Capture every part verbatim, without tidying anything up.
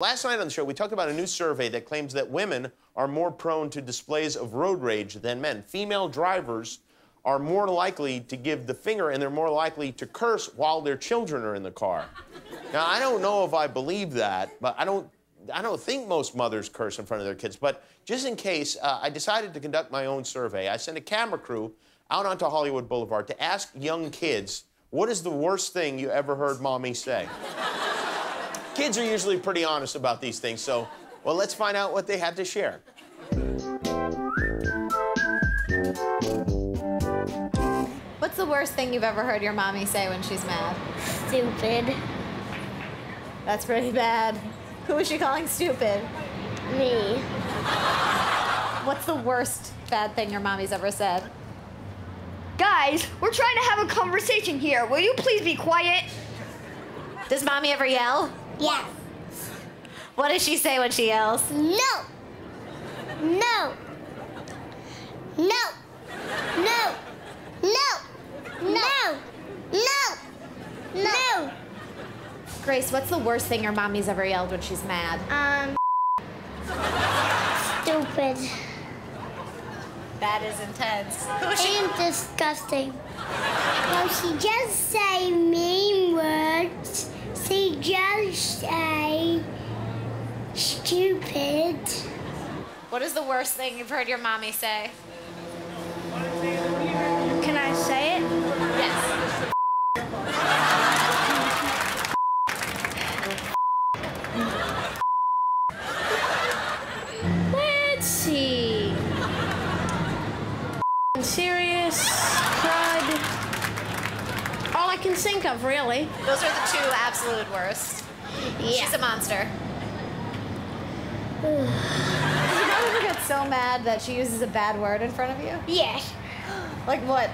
Last night on the show, we talked about a new survey that claims that women are more prone to displays of road rage than men. Female drivers are more likely to give the finger, and they're more likely to curse while their children are in the car. Now, I don't know if I believe that, but I don't, I don't think most mothers curse in front of their kids. But just in case, uh, I decided to conduct my own survey. I sent a camera crew out onto Hollywood Boulevard to ask young kids, what is the worst thing you ever heard Mommy say? Kids are usually pretty honest about these things, so, well, let's find out what they had to share. What's the worst thing you've ever heard your mommy say when she's mad? Stupid. That's pretty bad. Who was she calling stupid? Me. What's the worst bad thing your mommy's ever said? Guys, we're trying to have a conversation here. Will you please be quiet? Does Mommy ever yell? Yes. What does she say when she yells? No. No. No. No. No. No. No. No. Grace, what's the worst thing your mommy's ever yelled when she's mad? Um. Stupid. That is intense. And disgusting. Well, she just say mean words. She just say stupid. What is the worst thing you've heard your mommy say? Can I say it? Yes. Let's see. Serious, crud. All I can think of, really. Those are the two absolute worst. Yeah. She's a monster. Does your mom ever get so mad that she uses a bad word in front of you? Yes. Like what?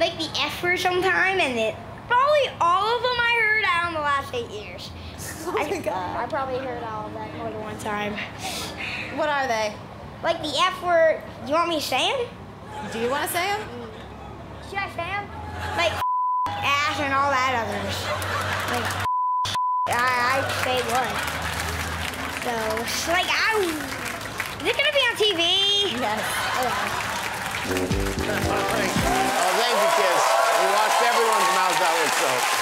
Like the F word sometime, and it probably all of them I heard out in the last eight years. Oh my I, God. I probably heard all of that more than one time. What are they? Like the F word. You want me to say them? Do you want to say them? Mm. Should I say them? Like ass and all that others. Like I, I say one. So like I. Is it gonna be on T V? Yes. Okay. All right. Oh, thank you, kids. We watched everyone's mouths out with soap.